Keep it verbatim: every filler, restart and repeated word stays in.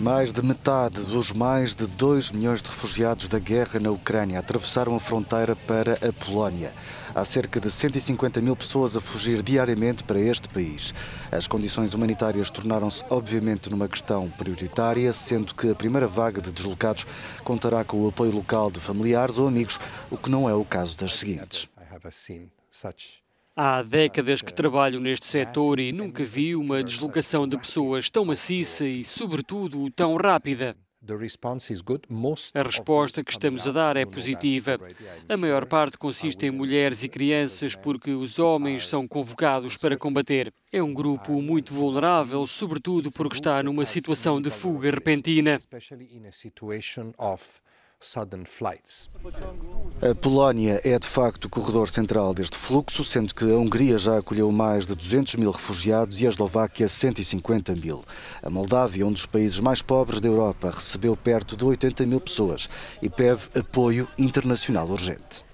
Mais de metade dos mais de dois milhões de refugiados da guerra na Ucrânia atravessaram a fronteira para a Polónia. Há cerca de cento e cinquenta mil pessoas a fugir diariamente para este país. As condições humanitárias tornaram-se, obviamente, numa questão prioritária, sendo que a primeira vaga de deslocados contará com o apoio local de familiares ou amigos, o que não é o caso das seguintes. Há décadas que trabalho neste setor e nunca vi uma deslocação de pessoas tão maciça e, sobretudo, tão rápida. A resposta que estamos a dar é positiva. A maior parte consiste em mulheres e crianças, porque os homens são convocados para combater. É um grupo muito vulnerável, sobretudo porque está numa situação de fuga repentina. A Polónia é, de facto, o corredor central deste fluxo, sendo que a Hungria já acolheu mais de duzentos mil refugiados e a Eslováquia cento e cinquenta mil. A Moldávia, um dos países mais pobres da Europa, recebeu perto de oitenta mil pessoas e pede apoio internacional urgente.